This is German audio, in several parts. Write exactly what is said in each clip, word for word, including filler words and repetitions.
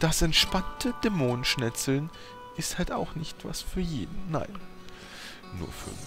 Das entspannte Dämonenschnetzeln ist halt auch nicht was für jeden. Nein. Nur für mich.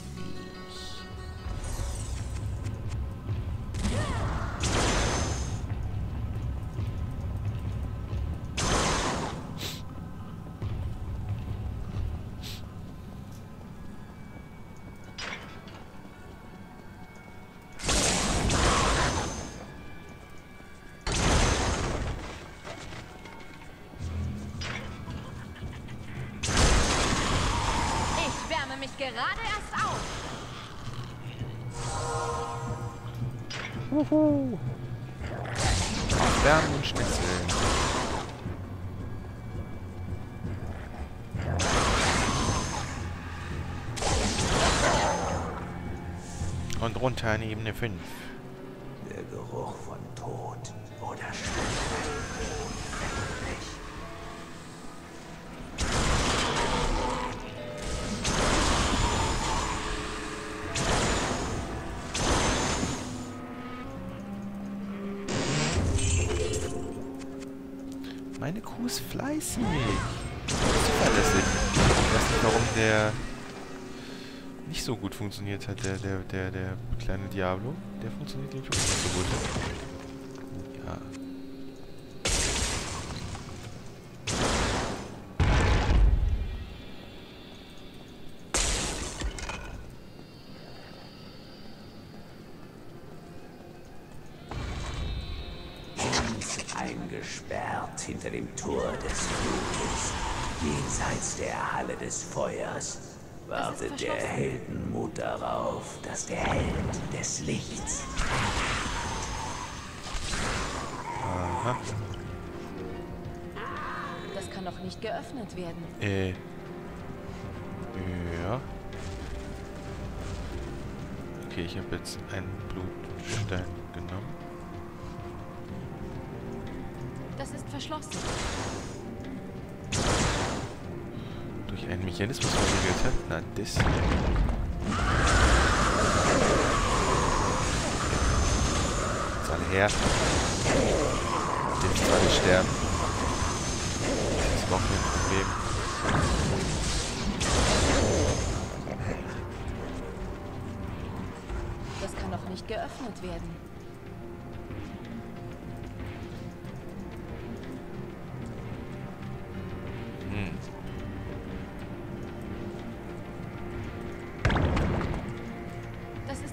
Gerade erst auf. Wuhu. Aufwärmen und schnitzeln. Und runter in Ebene fünf. Der Geruch von Tod oder Schmerz. Meine Kuh ist fleißig. Zuverlässig. Ich weiß nicht, warum der nicht so gut funktioniert hat, der, der, der, der kleine Diablo. Der funktioniert, glaube ich, auch nicht so gut. Ja. Eingesperrt hinter dem Tor des Blutes, jenseits der Halle des Feuers, wartet der Heldenmut darauf, dass der Held des Lichts. Aha. Das kann doch nicht geöffnet werden. Äh. Ja. Okay, ich habe jetzt einen Blutstein genommen. Das ist verschlossen. Durch einen Mechanismus verriegelt hat? Na, das... Jetzt alle her. Jetzt alle sterben. Das ist überhaupt kein Problem. Das kann doch nicht geöffnet werden.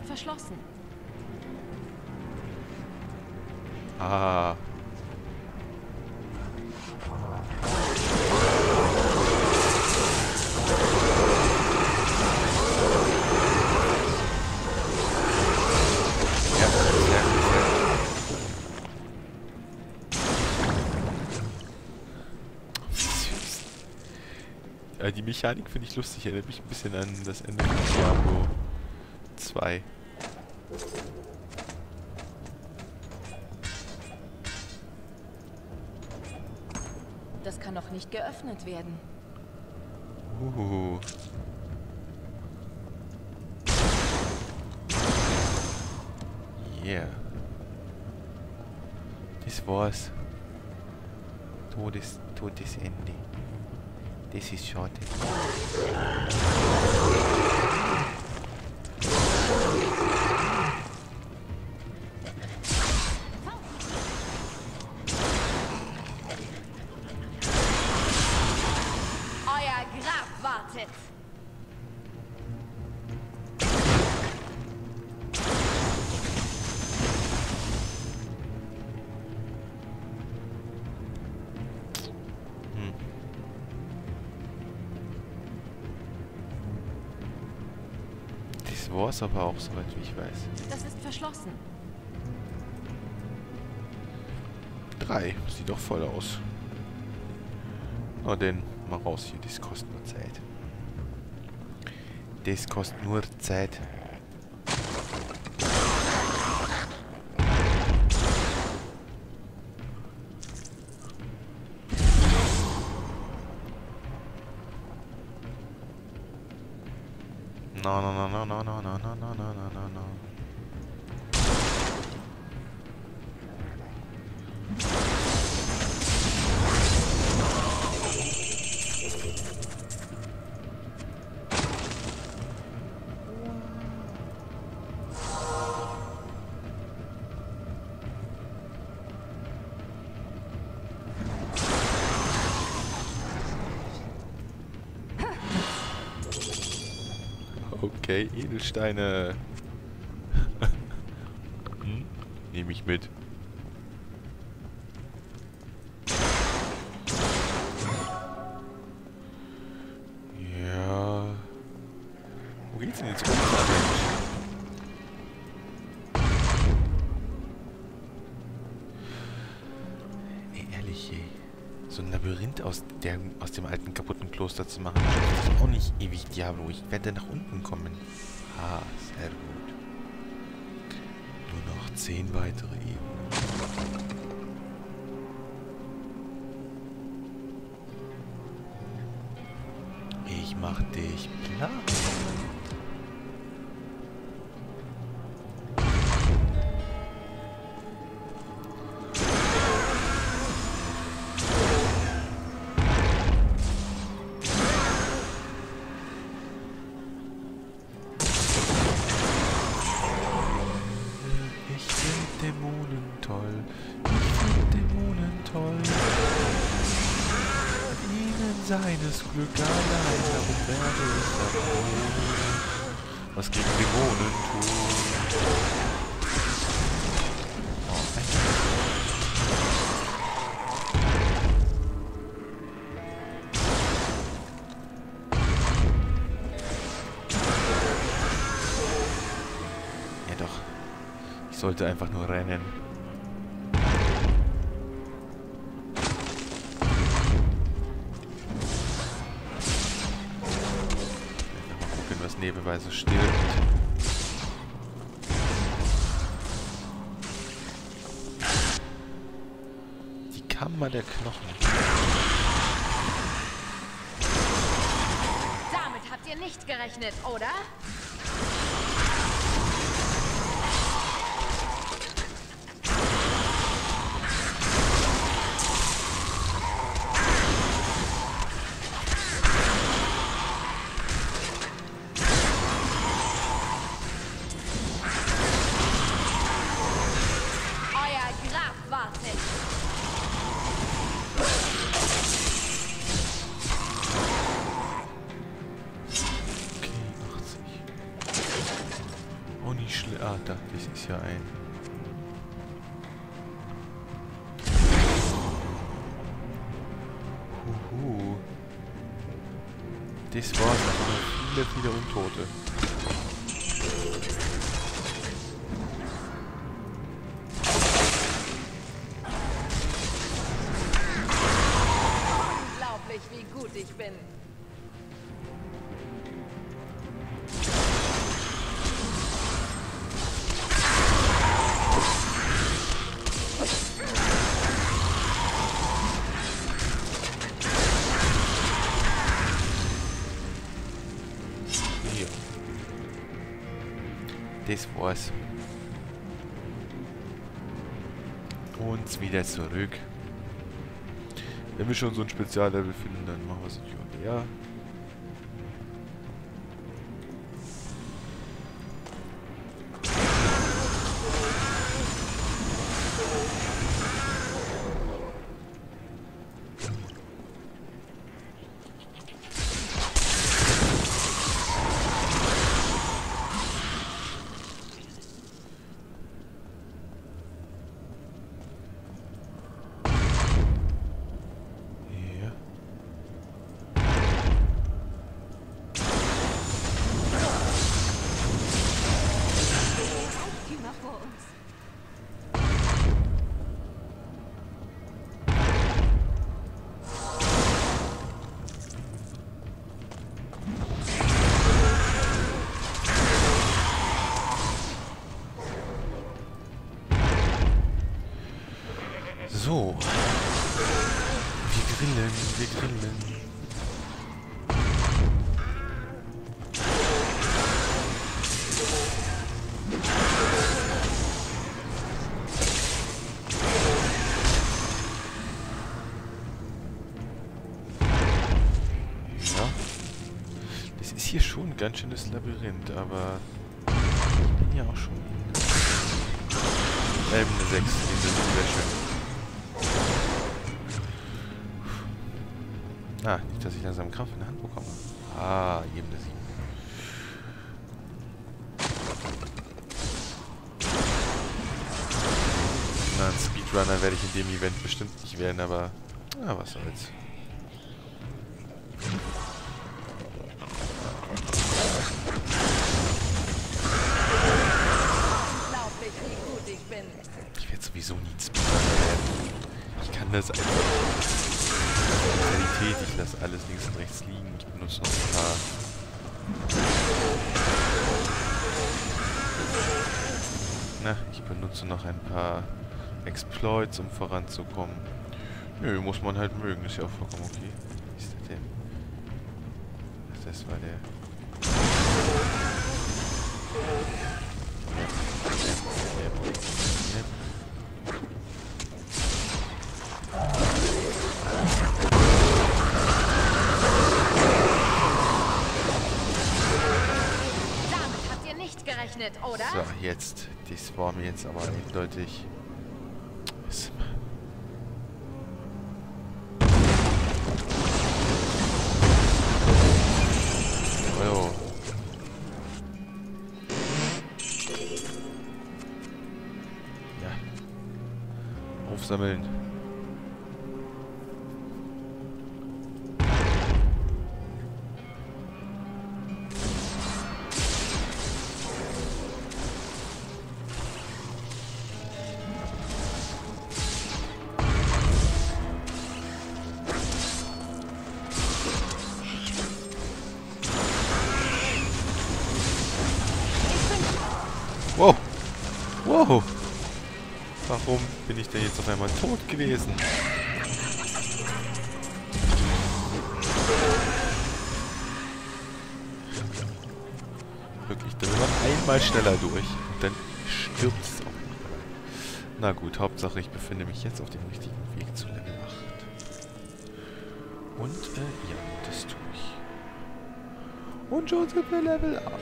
Verschlossen. Ah. Ja, sehr gut, sehr gut. Süß. Ja, die Mechanik finde ich lustig. Erinnert mich ein bisschen an das Ende von Diablo zwei. Das kann noch nicht geöffnet werden. Uhuhu. Yeah. Das war's. Todes, todes Ende. Das ist schade. Das war's aber auch, soweit ich weiß. Das ist verschlossen. Drei. Sieht doch voll aus. Na denn, mal raus hier. Das kostet nur Zeit. Das kostet nur Zeit. No, no, no, no, no, no, no, no, no, no, no, no. Okay, Edelsteine. Hm? Nehme ich mit. Ja. Wo geht's denn jetzt? Nee, ehrlich, ey. So ein Labyrinth aus, der, aus dem alten kaputten Kloster zu machen, das ist auch nicht ewig Diablo. Ich werde nach unten kommen. Ah, sehr gut. Nur noch zehn weitere Ebenen. Ich mach dich platt. Seines Glück allein, darum werde ich dabei. Was gegen Dämonen tun. Ja doch, ich sollte einfach nur rennen. Nebenweise stirbt. Die Kammer der Knochen. Damit habt ihr nicht gerechnet, oder? Ah, da, das ist ja ein... Huhu. Das war's, aber viele, viele Untote. Unglaublich, wie gut ich bin. Das war's. Und wieder zurück. Wenn wir schon so ein Speziallevel finden, dann machen wir es nicht und ja. So, wir grillen, wir grillen. Ja, das ist hier schon ein ganz schönes Labyrinth, aber ich bin ja auch schon in der Ebene sechs, die sind sehr schön. Ah, nicht, dass ich langsam Krampf in der Hand bekomme. Ah, Ebene sieben. Na, einen Speedrunner werde ich in dem Event bestimmt nicht werden, aber... Ah, was soll's. Ich werde sowieso nie Speedrunner werden. Ich kann das einfach nicht. Ich lasse alles links und rechts liegen. Ich benutze noch ein paar... Na, ich benutze noch ein paar Exploits, um voranzukommen. Nö, muss man halt mögen, ist ja auch vollkommen okay. Wie ist das denn? Ach, das war der. Oder? So, jetzt. Das war mir jetzt aber eindeutig. Oh. Ja. Aufsammeln. Wow! Warum bin ich denn jetzt auf einmal tot gewesen? Wirklich, da will man einmal schneller durch und dann stirbt es auch nicht. Na gut, Hauptsache ich befinde mich jetzt auf dem richtigen Weg zu Level acht. Und, äh, ja, das tue ich. Und schon sind wir Level acht.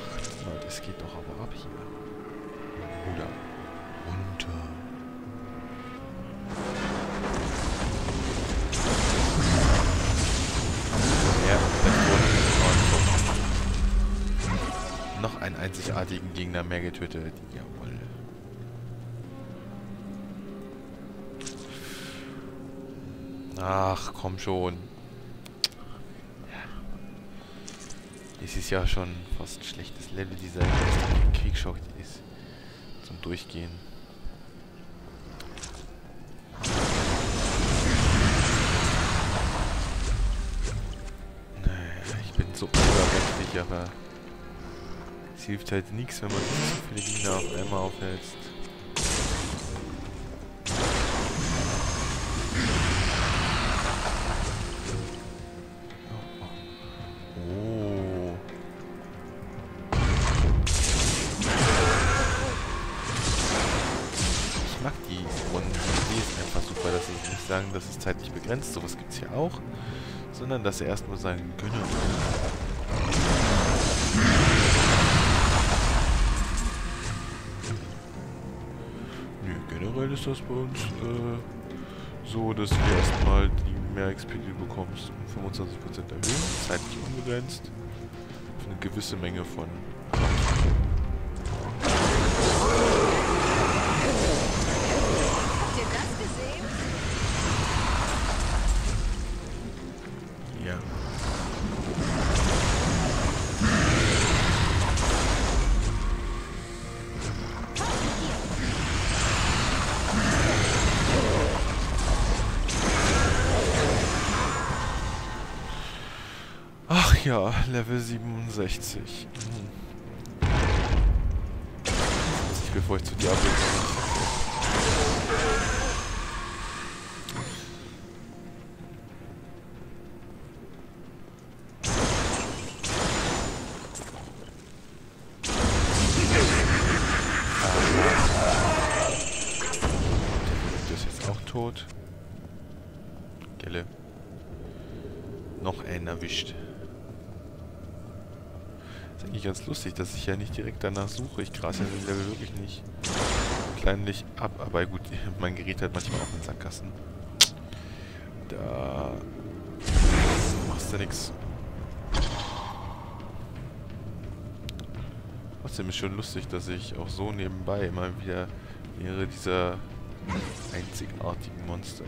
Na, das geht doch aber ab hier. Oder? Runter. Ja, das wurde noch einen einzigartigen Gegner mehr getötet. Jawohl. Ach, komm schon. Ja. Es ist ja schon fast ein schlechtes Level, dieser Kriegsschock ist zum Durchgehen. So übermächtig, aber es hilft halt nichts, wenn man so viele Gegner auf einmal aufhältst. Oh. Ich mag die Runden. Die ist einfach super, dass sie nicht sagen, das ist zeitlich begrenzt. Sowas gibt es hier auch. Sondern dass er erstmal sagen können. Nö, generell ist das bei uns äh, so, dass wir erstmal die mehr X P, die du bekommst, um fünfundzwanzig Prozent erhöhen, zeitlich unbegrenzt, für eine gewisse Menge von. Ja, Level siebenundsechzig. Hm. Ich, bevor ich zu Diablo komme. Der ist jetzt auch tot. Gelle. Noch einen erwischt. Das ist eigentlich ganz lustig, dass ich ja nicht direkt danach suche. Ich grase ja den Level wirklich nicht kleinlich ab. Aber gut, mein Gerät hat manchmal auch einen Sackgassen. Da machst du nix. Trotzdem ist schon lustig, dass ich auch so nebenbei immer wieder mehrere dieser einzigartigen Monster.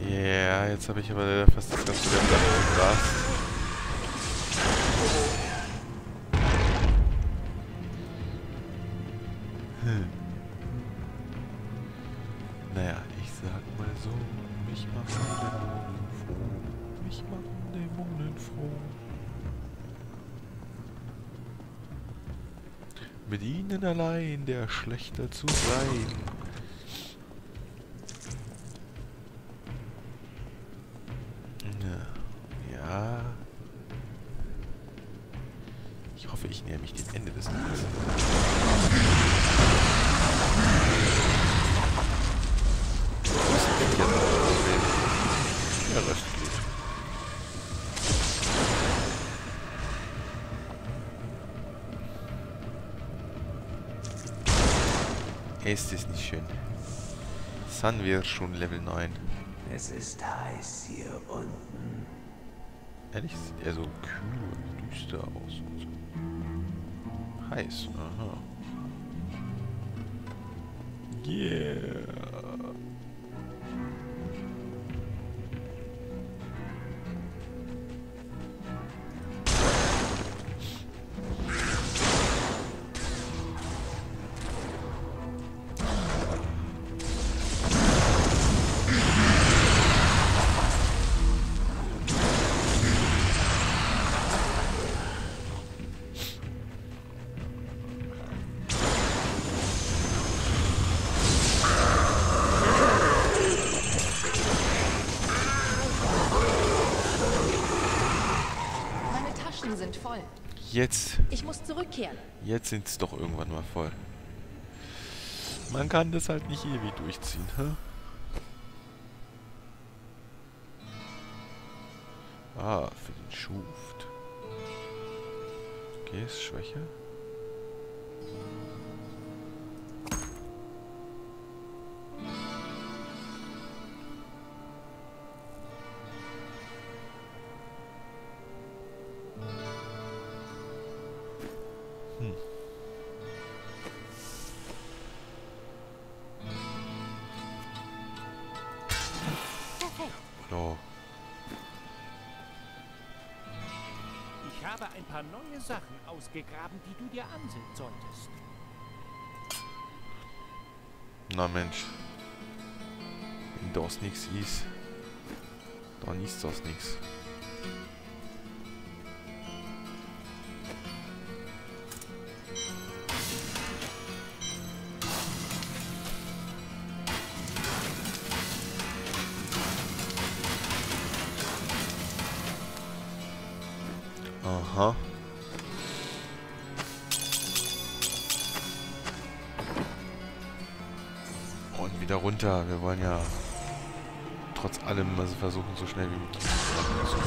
Ja, jetzt habe ich aber fast das ganze Level abgegrast. Mit ihnen allein, der schlechter zu sein. Ja. Ich hoffe, ich nähere mich dem Ende des Tages. Ja, das ist gut. Ist es nicht schön? Sind wir schon Level neun. Es ist heiß hier unten. Ehrlich, sieht er so kühl und düster aus und so. Heiß, aha. Yeah. Sind voll. Jetzt. Ich muss zurückkehren. Jetzt sind es doch irgendwann mal voll. Man kann das halt nicht ewig durchziehen, hä? Ah, für den Schuft. Okay, ist schwächer. Ein paar neue Sachen ausgegraben, die du dir ansehen solltest. Na Mensch. Wenn das nichts ist, dann ist das nichts. Aha. Und wieder runter. Wir wollen ja trotz allem also versuchen, so schnell wie möglich zu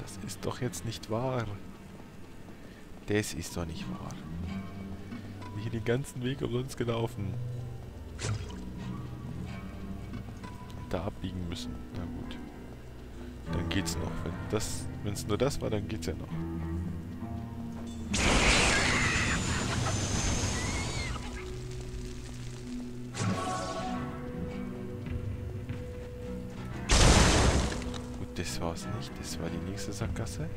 Das ist doch jetzt nicht wahr. Das ist doch nicht wahr. Bin hier den ganzen Weg um uns gelaufen. Und da abbiegen müssen. Na gut. Dann geht's noch. Wenn das, wenn es nur das war, dann geht's ja noch. Das war's nicht. Das war die nächste Sackgasse.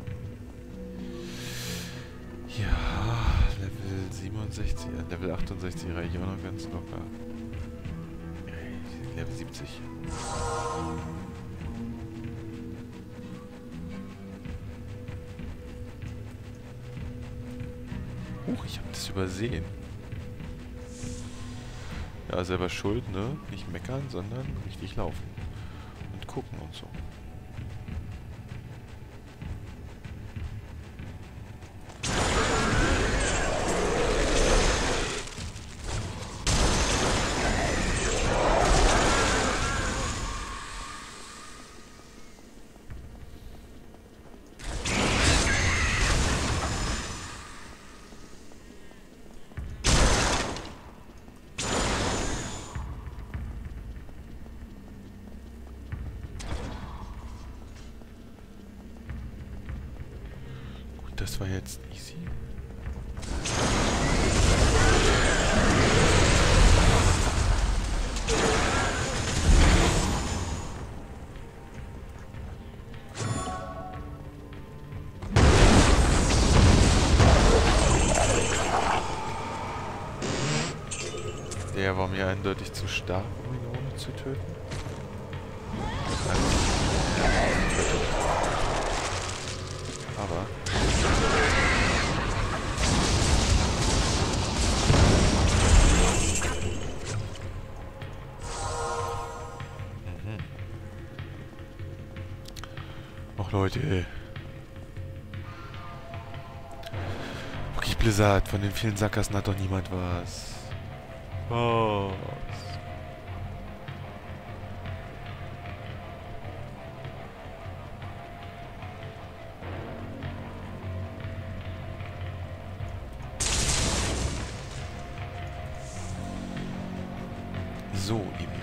Ja, Level siebenundsechzig, äh, Level achtundsechzig reicht auch noch ganz locker. Level siebzig. Huch, ich habe das übersehen. Ja, selber schuld, ne? Nicht meckern, sondern richtig laufen. Und gucken und so. Das war jetzt easy. Der war mir eindeutig zu stark, um ihn ohne zu töten. Aber... Ach Leute, ey. Okay, Blizzard, von den vielen Sackgassen hat doch niemand was. Oh. So, eben.